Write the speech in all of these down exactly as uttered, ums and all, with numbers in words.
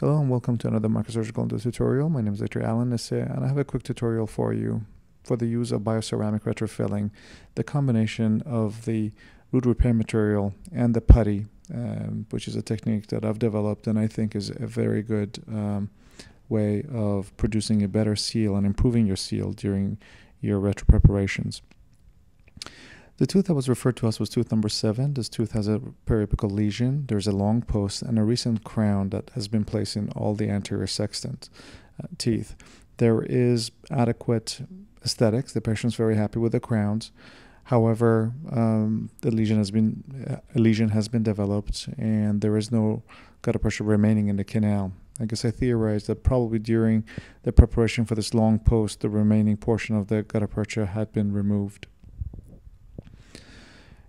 Hello and welcome to another microsurgical endo tutorial. My name is Doctor Allen Nasseh and I have a quick tutorial for you for the use of bioceramic retrofilling, the combination of the root repair material and the putty, um, which is a technique that I've developed and I think is a very good um, way of producing a better seal and improving your seal during your retro preparations. The tooth that was referred to us was tooth number seven. This tooth has a periapical lesion. There's a long post and a recent crown that has been placed in all the anterior sextant uh, teeth. There is adequate aesthetics. The patient's very happy with the crowns. However, um, the lesion has been uh, lesion has been developed, and there is no gutta-percha remaining in the canal. I guess I theorized that probably during the preparation for this long post, the remaining portion of the gutta-percha had been removed.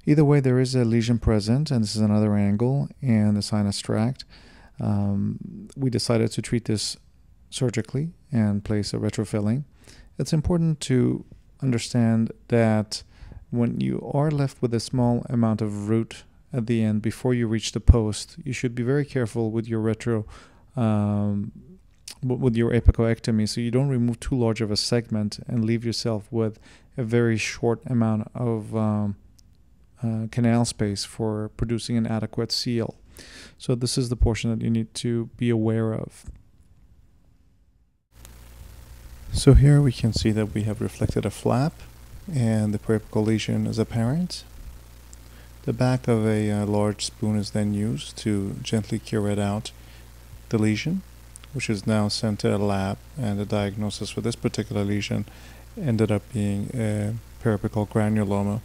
Either way, there is a lesion present, and this is another angle, and the sinus tract. Um, we decided to treat this surgically and place a retrofilling. It's important to understand that when you are left with a small amount of root at the end before you reach the post, you should be very careful with your retro, um, with your apicoectomy, so you don't remove too large of a segment and leave yourself with a very short amount of um, Uh, canal space for producing an adequate seal. So this is the portion that you need to be aware of. So here we can see that we have reflected a flap and the periapical lesion is apparent. The back of a uh, large spoon is then used to gently curate out the lesion, which is now sent to a lab, and the diagnosis for this particular lesion ended up being a periapical granuloma,